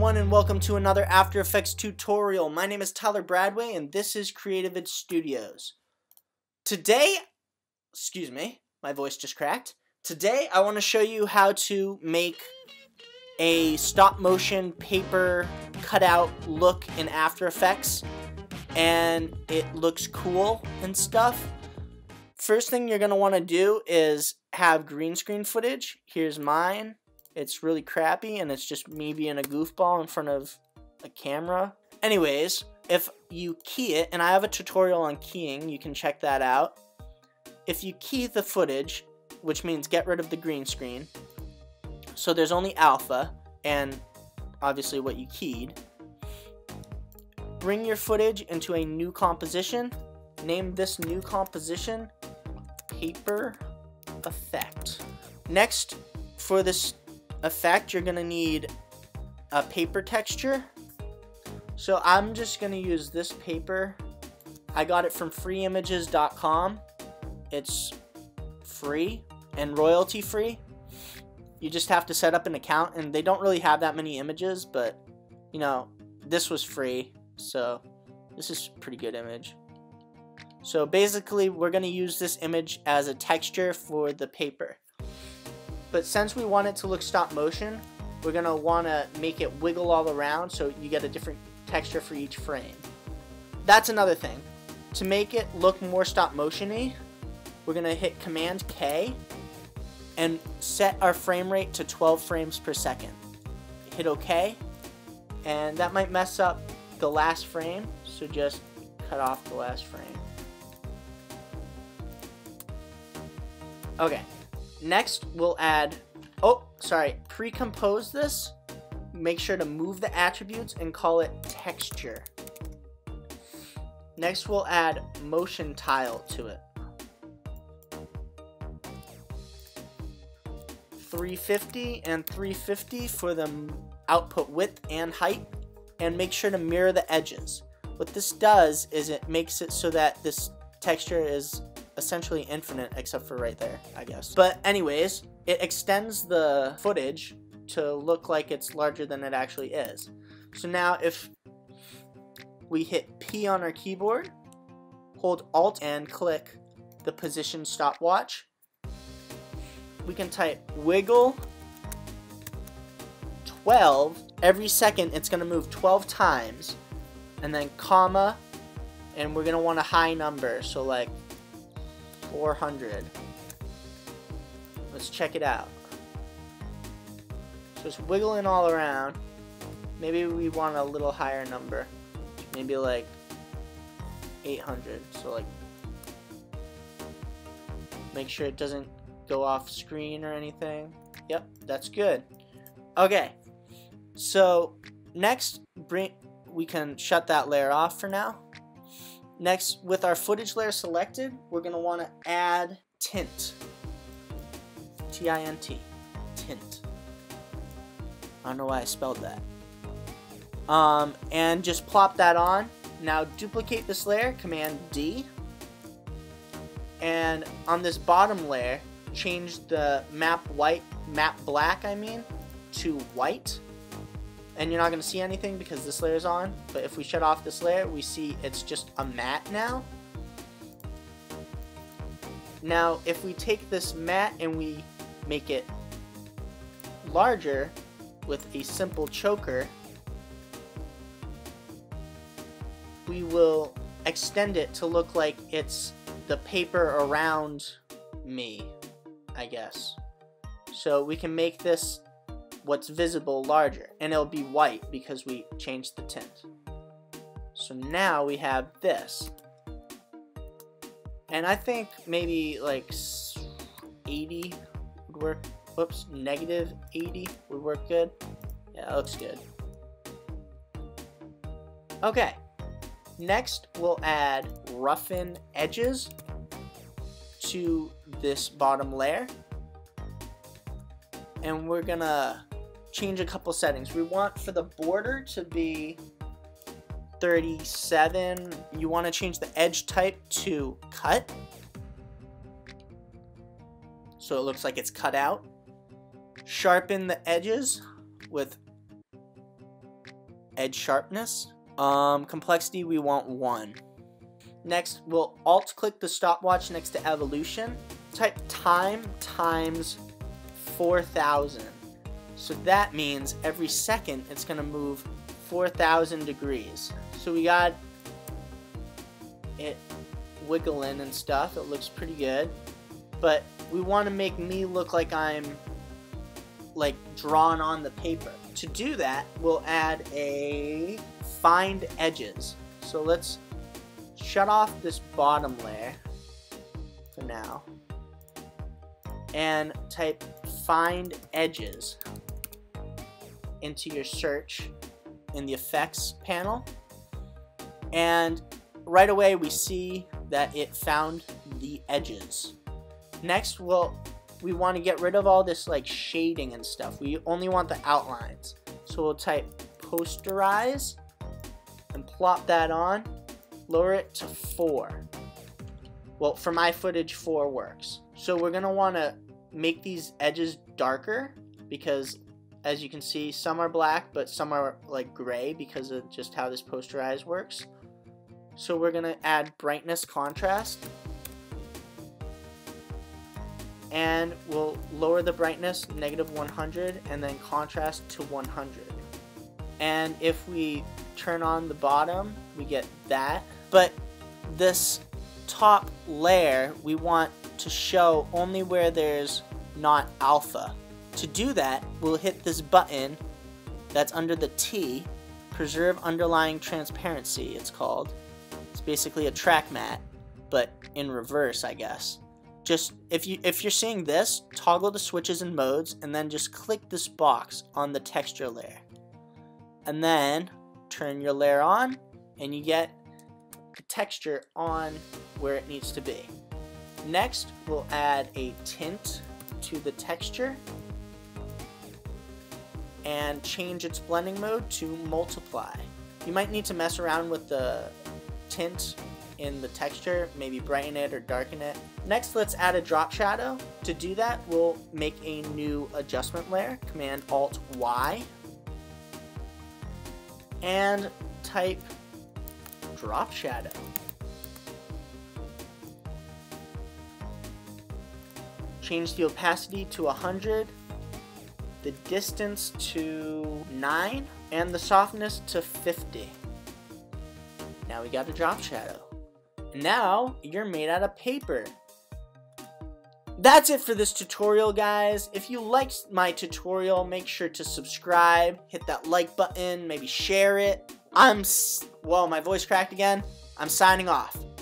everyone, and welcome to another After Effects tutorial. My name is Tyler Bradway, and this is Creativid Studios. Today, excuse me, my voice just cracked. Today, I want to show you how to make a stop-motion paper cutout look in After Effects, and it looks cool and stuff. First thing you're going to want to do is have green screen footage. Here's mine. It's really crappy, and it's just me being a goofball in front of a camera. Anyways, if you key it, and I have a tutorial on keying, you can check that out. If you key the footage, which means get rid of the green screen, so there's only alpha, and obviously what you keyed, bring your footage into a new composition. Name this new composition Paper Effect. Next, for this effect, you're gonna need a paper texture, so I'm just gonna use this paper. I got it from freeimages.com. It's free and royalty free. You just have to set up an account, and they don't really have that many images, but you know, this was free, so this is a pretty good image. So basically, we're gonna use this image as a texture for the paper. But since we want it to look stop motion, we're going to want to make it wiggle all around so you get a different texture for each frame. That's another thing. To make it look more stop motion-y, we're going to hit Command K and set our frame rate to 12 frames per second. Hit OK, and that might mess up the last frame, so just cut off the last frame. Okay. Next, we'll add, pre-compose this. Make sure to move the attributes and call it texture. Next, we'll add motion tile to it. 350 and 350 for the output width and height, and make sure to mirror the edges. What this does is it makes it so that this texture is essentially infinite, except for right there, I guess. But anyways, it extends the footage to look like it's larger than it actually is. So now if we hit P on our keyboard, hold Alt and click the position stopwatch, we can type wiggle 12. Every second it's going to move 12 times, and then comma, and we're going to want a high number, so like 400. Let's check it out. So it's wiggling all around. Maybe we want a little higher number. Maybe like 800. So like, make sure it doesn't go off screen or anything. Yep, that's good. Okay. So next, we can shut that layer off for now. Next, with our footage layer selected, we're going to want to add tint, T-I-N-T, tint. I don't know why I spelled that. And just plop that on. Now duplicate this layer, Command D, and on this bottom layer, change the map black to white. And you're not going to see anything because this layer is on, but if we shut off this layer, we see it's just a matte now. Now if we take this matte and we make it larger with a simple choker, we will extend it to look like it's the paper around me, I guess. So we can make this what's visible larger, and it'll be white because we changed the tint. So now we have this, and I think maybe like 80 would work. Whoops, negative 80 would work good. Yeah, that looks good. Okay, next we'll add roughen edges to this bottom layer, and we're gonna change a couple settings. We want for the border to be 37. You want to change the edge type to cut, so it looks like it's cut out. Sharpen the edges with edge sharpness. Complexity, we want 1. Next, we'll alt click the stopwatch next to evolution. Type time times 4,000. So that means every second it's going to move 4,000 degrees. So we got it wiggling and stuff. It looks pretty good. But we want to make me look like I'm like drawn on the paper. To do that, we'll add a find edges. So let's shut off this bottom layer for now and type find edges into your search in the effects panel, and right away we see that it found the edges. Next, we want to get rid of all this like shading and stuff. We only want the outlines, so we'll type posterize and plop that on. Lower it to 4. Well, for my footage, 4 works. So we're gonna wanna make these edges darker, because as you can see, some are black, but some are like gray because of just how this posterize works. So we're gonna add brightness contrast, and we'll lower the brightness -100 and then contrast to 100. And if we turn on the bottom, we get that. But this top layer, we want to show only where there's not alpha. To do that, we'll hit this button that's under the T, preserve underlying transparency it's called. It's basically a track mat, but in reverse, I guess. Just if you're seeing this, toggle the switches and modes, and then just click this box on the texture layer, and then turn your layer on, and you get the texture on where it needs to be. Next, we'll add a tint to the texture and change its blending mode to multiply. You might need to mess around with the tint in the texture, maybe brighten it or darken it. Next, let's add a drop shadow. To do that, we'll make a new adjustment layer, Command-Alt-Y, and type drop shadow. Change the opacity to 100, the distance to 9, and the softness to 50. Now we got a drop shadow. Now you're made out of paper. That's it for this tutorial, guys. If you liked my tutorial, make sure to subscribe, hit that like button, maybe share it. Whoa, my voice cracked again. I'm signing off.